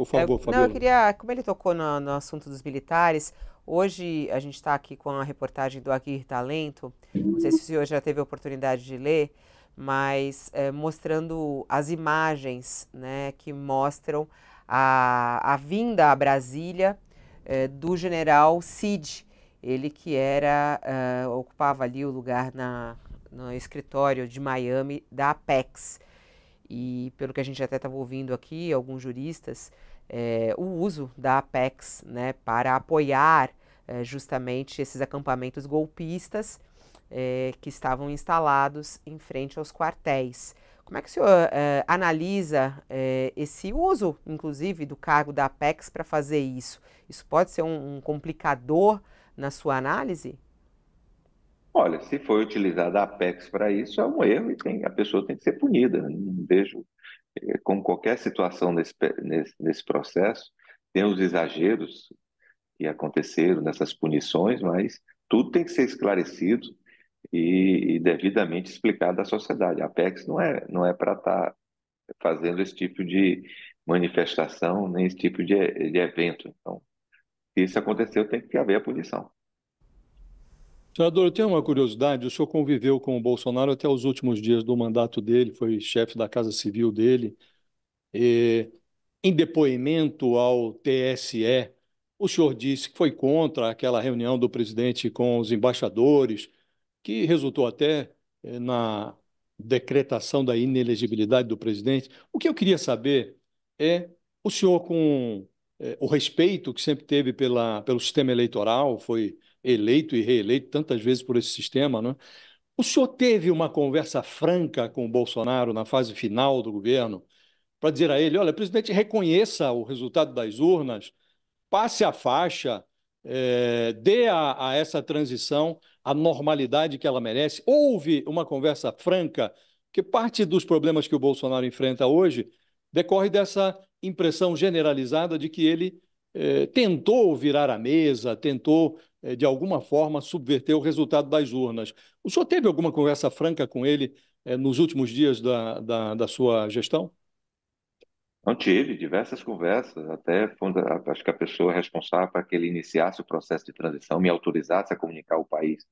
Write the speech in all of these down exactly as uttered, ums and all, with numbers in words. Por favor, Fabiola. Não, eu queria, como ele tocou no, no assunto dos militares, hoje a gente está aqui com a reportagem do Aguirre Talento, não sei se o senhor já teve a oportunidade de ler, mas é, mostrando as imagens, né, que mostram a, a vinda a Brasília é, do general Cid, ele que era, é, ocupava ali o lugar na, no escritório de Miami da Apex. E pelo que a gente até estava ouvindo aqui, alguns juristas, é, o uso da Apex, né, para apoiar é, justamente esses acampamentos golpistas é, que estavam instalados em frente aos quartéis. Como é que o senhor é, analisa é, esse uso, inclusive, do cargo da Apex para fazer isso? Isso pode ser um, um complicador na sua análise? Olha, se foi utilizada a Apex para isso, é um erro e tem, a pessoa tem que ser punida. Não vejo, como qualquer situação nesse, nesse, nesse processo, tem os exageros que aconteceram nessas punições, mas tudo tem que ser esclarecido e, e devidamente explicado à sociedade. A Apex não é, não é para estar fazendo esse tipo de manifestação, nem esse tipo de, de evento. Então, se isso aconteceu, tem que haver a punição. Senador, eu tenho uma curiosidade, o senhor conviveu com o Bolsonaro até os últimos dias do mandato dele, foi chefe da Casa Civil dele. E, em depoimento ao T S E, o senhor disse que foi contra aquela reunião do presidente com os embaixadores, que resultou até na decretação da inelegibilidade do presidente. O que eu queria saber é, o senhor, com é, o respeito que sempre teve pela, pelo sistema eleitoral, foi eleito e reeleito tantas vezes por esse sistema, né? O senhor teve uma conversa franca com o Bolsonaro na fase final do governo para dizer a ele, olha, presidente, reconheça o resultado das urnas, passe a faixa, é, dê a, a essa transição a normalidade que ela merece. Houve uma conversa franca, que parte dos problemas que o Bolsonaro enfrenta hoje decorre dessa impressão generalizada de que ele é, tentou virar a mesa, tentou de alguma forma, subverter o resultado das urnas. O senhor teve alguma conversa franca com ele eh, nos últimos dias da, da, da sua gestão? Não tive, diversas conversas, até acho que a pessoa responsável para que ele iniciasse o processo de transição, me autorizasse a comunicar ao país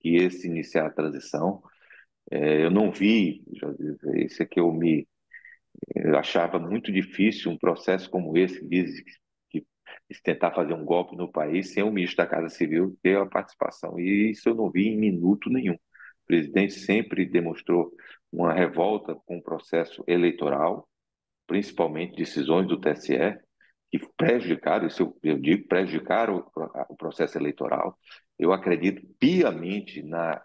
que esse iniciar a transição. É, eu não vi, já dizer, isso é que eu me eu achava muito difícil um processo como esse, que diz que de tentar fazer um golpe no país sem o ministro da Casa Civil ter a participação. E isso eu não vi em minuto nenhum. O presidente sempre demonstrou uma revolta com o processo eleitoral, principalmente decisões do T S E, que prejudicaram, isso eu, eu digo, prejudicaram o, o processo eleitoral. Eu acredito piamente na,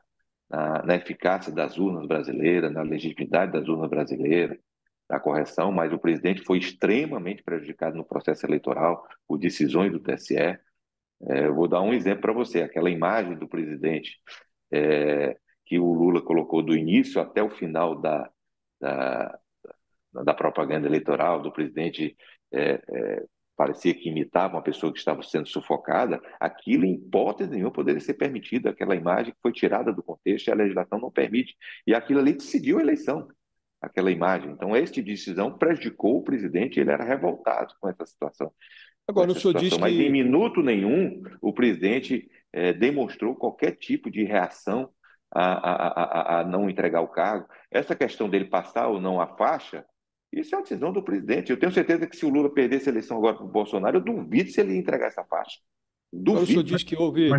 na, na eficácia das urnas brasileiras, na legitimidade das urnas brasileiras, da correção, mas o presidente foi extremamente prejudicado no processo eleitoral por decisões do T S E. É, eu vou dar um exemplo para você, aquela imagem do presidente é, que o Lula colocou do início até o final da, da, da propaganda eleitoral, do presidente é, é, parecia que imitava uma pessoa que estava sendo sufocada, aquilo em hipótese nenhuma poderia ser permitido, aquela imagem que foi tirada do contexto e a legislação não permite, e aquilo ali decidiu a eleição. Aquela imagem. Então, esta decisão prejudicou o presidente, ele era revoltado com essa situação. Agora, essa o senhor situação. Diz Mas, que... Mas, em minuto nenhum, o presidente eh, demonstrou qualquer tipo de reação a, a, a, a não entregar o cargo. Essa questão dele passar ou não a faixa, isso é a decisão do presidente. Eu tenho certeza que se o Lula perdesse a eleição agora para o Bolsonaro, eu duvido se ele entregar essa faixa. Duvido. O senhor diz que houve...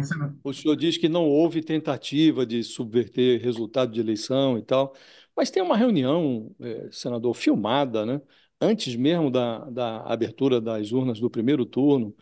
O senhor diz que não houve tentativa de subverter resultado de eleição e tal... Mas tem uma reunião, eh, senador, filmada, né? Antes mesmo da, da abertura das urnas do primeiro turno,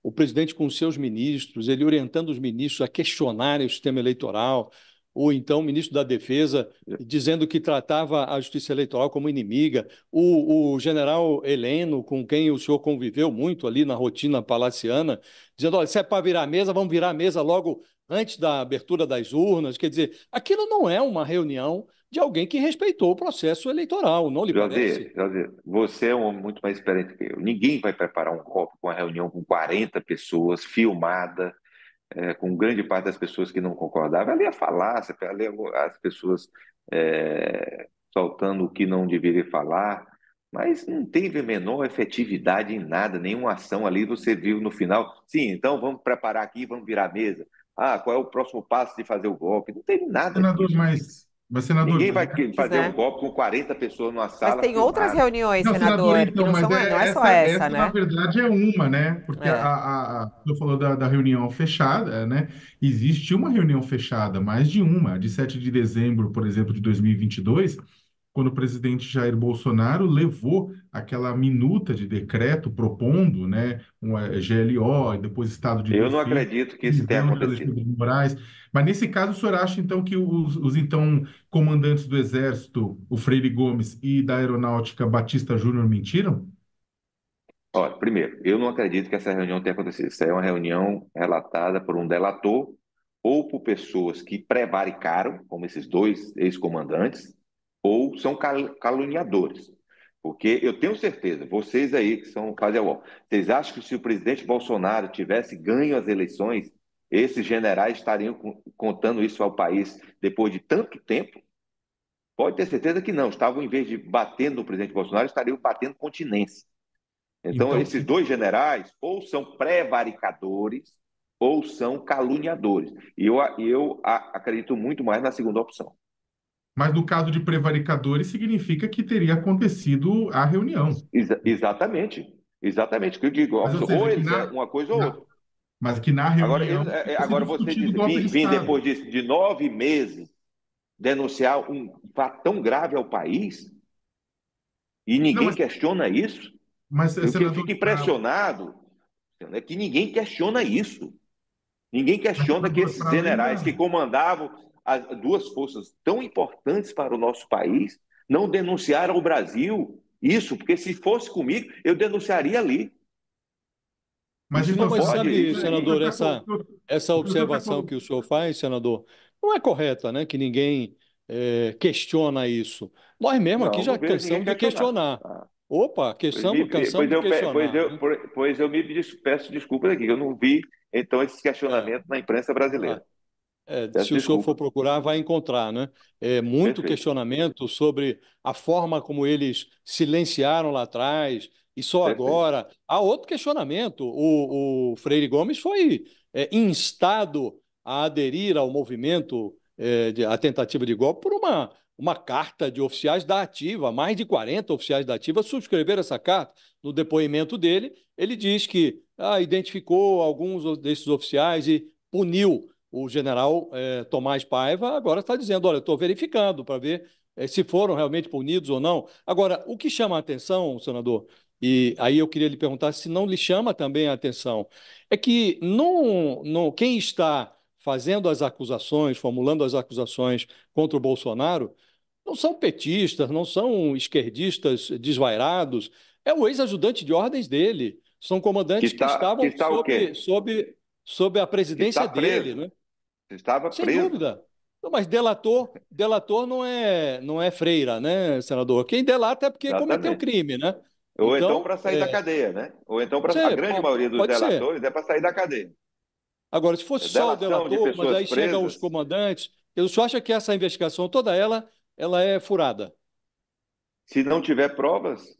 o presidente com seus ministros, ele orientando os ministros a questionarem o sistema eleitoral, ou então o ministro da Defesa dizendo que tratava a justiça eleitoral como inimiga, o, o general Heleno, com quem o senhor conviveu muito ali na rotina palaciana, dizendo, olha, se é para virar a mesa, vamos virar a mesa logo antes da abertura das urnas. Quer dizer, aquilo não é uma reunião de alguém que respeitou o processo eleitoral, não lhe parece? Jair, você é um homem muito mais experiente que eu. Ninguém vai preparar um golpe com uma reunião com quarenta pessoas, filmada, é, com grande parte das pessoas que não concordavam. Ali a falácia, ali as pessoas é, soltando o que não deveria falar. mas não teve a menor efetividade em nada, nenhuma ação ali. Você viu no final, sim, então vamos preparar aqui, vamos virar a mesa. Ah, qual é o próximo passo de fazer o golpe? Não teve nada. Senador, mas, mas senador, ninguém vai fazer é. um golpe com quarenta pessoas numa sala. Mas tem outras nada. reuniões, não, senador, senador então, não, mas são, é, não é só essa, essa, essa né? Na verdade é uma, né? Porque é. a, a, a, eu falou da, da reunião fechada, né? Existe uma reunião fechada, mais de uma, de sete de dezembro, por exemplo, de dois mil e vinte e dois, quando o presidente Jair Bolsonaro levou aquela minuta de decreto propondo, né, um G L O e depois Estado de Direito. Eu não acredito que isso tenha acontecido. Mas nesse caso, o senhor acha então que os, os então comandantes do Exército, o Freire Gomes, e da Aeronáutica, Batista Júnior, mentiram? Olha, primeiro, eu não acredito que essa reunião tenha acontecido. Isso é uma reunião relatada por um delator ou por pessoas que prevaricaram, como esses dois ex-comandantes, ou são caluniadores. Porque eu tenho certeza, vocês aí que são fazem a U O L, vocês acham que se o presidente Bolsonaro tivesse ganho as eleições, esses generais estariam contando isso ao país depois de tanto tempo? Pode ter certeza que não. Estavam, em vez de batendo no presidente Bolsonaro, estariam batendo continência. Então, então esses dois generais ou são prevaricadores ou são caluniadores. E eu, eu acredito muito mais na segunda opção. Mas no caso de prevaricadores, significa que teria acontecido a reunião. Ex exatamente, exatamente. O que eu digo, mas, ou, seja, ou eles na... é uma coisa ou na... outra. Mas que na reunião... Agora, eles, é, agora você diz, vim, vim depois de, de nove meses denunciar um fato tão grave ao país e ninguém Não, mas... questiona isso. Mas, o senador... que eu fico impressionado é que ninguém questiona isso. Ninguém questiona mas, que esses generais que comandavam... as duas forças tão importantes para o nosso país, não denunciaram ao Brasil isso, porque se fosse comigo, eu denunciaria ali. Mas isso não pode. Sabe, senador, essa, essa observação que o senhor faz, senador, não é correta, né? Que ninguém é, questiona isso. Nós mesmo aqui já cansamos de questionar. Opa, cansamos de questionar. Pois eu me peço desculpas aqui, eu não vi, então, esse questionamento na imprensa brasileira. É, se o senhor for procurar, vai encontrar, né? É, muito questionamento sobre a forma como eles silenciaram lá atrás e só agora. Há outro questionamento. O, o Freire Gomes foi é, instado a aderir ao movimento, é, de, a tentativa de golpe, por uma, uma carta de oficiais da ativa. Mais de quarenta oficiais da ativa subscreveram essa carta. No depoimento dele, ele diz que ah, identificou alguns desses oficiais e puniu. O general eh, Tomás Paiva agora está dizendo, olha, eu estou verificando para ver eh, se foram realmente punidos ou não. Agora, o que chama a atenção, senador, e aí eu queria lhe perguntar se não lhe chama também a atenção, é que não, não, quem está fazendo as acusações, formulando as acusações contra o Bolsonaro, não são petistas, não são esquerdistas desvairados, é o ex-ajudante de ordens dele, são comandantes que, tá, que estavam que tá sob, sob, sob a presidência dele, né? Estava Sem preso. dúvida. Não, mas delator, delator não é, não é freira, né, senador? Quem delata é porque Exatamente. cometeu crime, né? Ou então, então para sair é... da cadeia, né? Ou então para a grande pode, maioria dos delatores ser. é para sair da cadeia. Agora, se fosse é só o delator, mas aí chegam os comandantes, eu só acho que essa investigação toda ela, ela é furada. Se não tiver provas,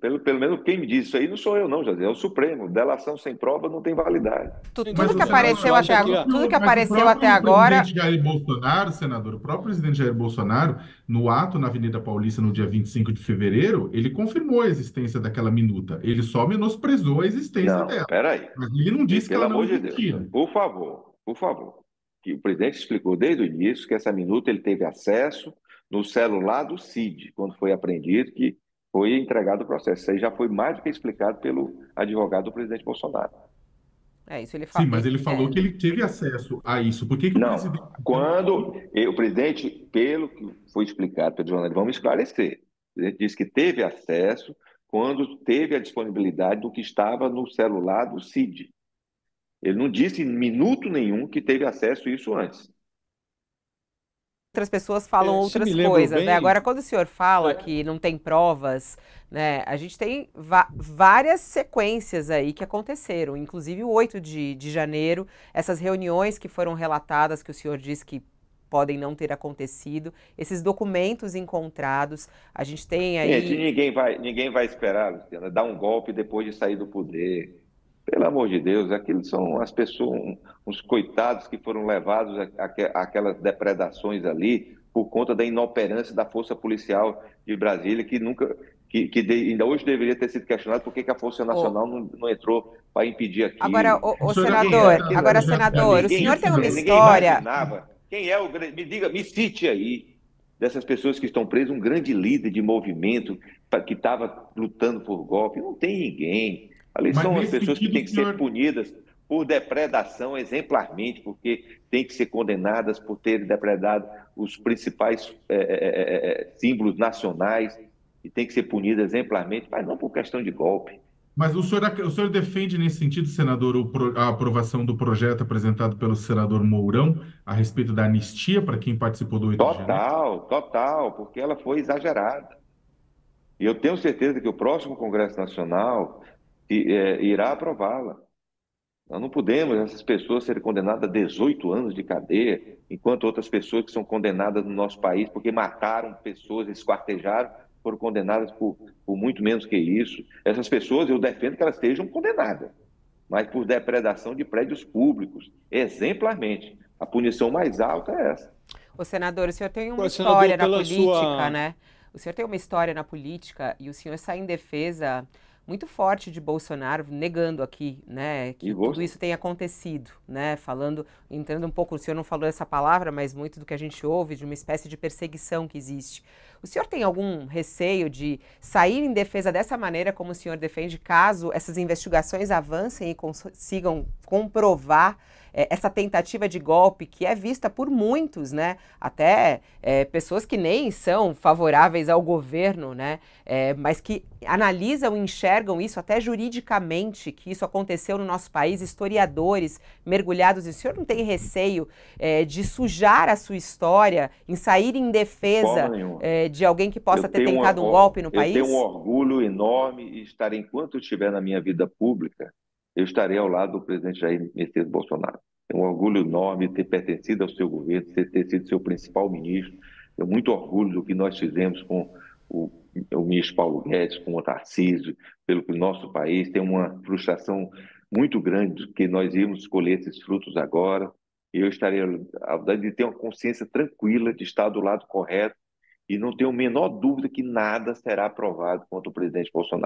Pelo, pelo menos quem me diz isso aí não sou eu não, José, é o Supremo. Delação sem prova não tem validade. Tudo que apareceu até agora, tudo que apareceu até agora... O presidente Jair Bolsonaro, senador, o próprio presidente Jair Bolsonaro, no ato na Avenida Paulista, no dia vinte e cinco de fevereiro, ele confirmou a existência daquela minuta. Ele só menosprezou a existência não, dela. Peraí. Mas ele não disse que ela não existia. Por favor, por favor. Que o presidente explicou desde o início que essa minuta ele teve acesso no celular do Cid, quando foi apreendido que foi entregado o processo. Isso aí já foi mais do que explicado pelo advogado do presidente Bolsonaro. É isso, ele falou. Sim, mas ele falou que ele teve acesso a isso. Por que que o presidente... Não, quando o presidente, pelo que foi explicado pelo jornalista, vamos esclarecer. O presidente disse que teve acesso quando teve a disponibilidade do que estava no celular do Cid. Ele não disse em minuto nenhum que teve acesso a isso antes. Outras pessoas falam eu, outras coisas, bem... né? Agora, quando o senhor fala é. que não tem provas, né? A gente tem várias sequências aí que aconteceram, inclusive o oito de, de janeiro, essas reuniões que foram relatadas, que o senhor disse que podem não ter acontecido. Esses documentos encontrados, a gente tem aí... Gente, ninguém vai, ninguém vai esperar, Luciana, dar um golpe depois de sair do poder. Pelo amor de Deus, aqueles são as pessoas, uns coitados que foram levados àquelas depredações ali por conta da inoperância da Força Policial de Brasília, que nunca... Que, que de, ainda hoje deveria ter sido questionado por que a Força Nacional oh. não, não entrou para impedir aquilo. Agora, o, o senador, ninguém, agora, senador, ninguém, o senhor tem uma história... Imaginava, quem é o grande... Me diga, me cite aí, dessas pessoas que estão presas, um grande líder de movimento que estava lutando por golpe. Não tem ninguém. Ali Mas são as pessoas que têm que senhor... ser punidas por depredação exemplarmente, porque têm que ser condenadas por terem depredado os principais é, é, é, símbolos nacionais, e tem que ser punida exemplarmente, mas não por questão de golpe. Mas o senhor, o senhor defende nesse sentido, senador, o, a aprovação do projeto apresentado pelo senador Mourão a respeito da anistia para quem participou do oito de janeiro? Total, total, porque ela foi exagerada. E eu tenho certeza que o próximo Congresso Nacional irá aprová-la. Nós não podemos essas pessoas serem condenadas a dezoito anos de cadeia, enquanto outras pessoas que são condenadas no nosso país porque mataram pessoas, esquartejaram, foram condenadas por, por muito menos que isso. Essas pessoas, eu defendo que elas estejam condenadas, mas por depredação de prédios públicos, exemplarmente. A punição mais alta é essa. Ô, senador, o senhor tem uma Ô, história senador, na política, sua... né? O senhor tem uma história na política e o senhor sai em defesa muito forte de Bolsonaro, negando aqui, né, que tudo isso tem acontecido, né, falando, entrando um pouco, o senhor não falou essa palavra, mas muito do que a gente ouve, de uma espécie de perseguição que existe. O senhor tem algum receio de sair em defesa dessa maneira, como o senhor defende, caso essas investigações avancem e consigam comprovar é, essa tentativa de golpe, que é vista por muitos, né, até é, pessoas que nem são favoráveis ao governo, né, é, mas que analisam e enxergam enxergam isso até juridicamente, que isso aconteceu no nosso país, historiadores mergulhados. E o senhor não tem receio é, de sujar a sua história, em sair em defesa é, de alguém que possa eu ter tentado um, um golpe no eu país? Eu tenho um orgulho enorme e estarei, enquanto estiver na minha vida pública, eu estarei ao lado do presidente Jair Messias Bolsonaro. É um orgulho enorme ter pertencido ao seu governo, ter sido seu principal ministro. Eu muito orgulho do que nós fizemos com o o ministro Paulo Guedes, com o Tarcísio, pelo que o nosso país tem uma frustração muito grande que nós íamos colher esses frutos agora. Eu estarei, a verdade, de ter uma consciência tranquila de estar do lado correto e não tenho a menor dúvida que nada será aprovado contra o presidente Bolsonaro.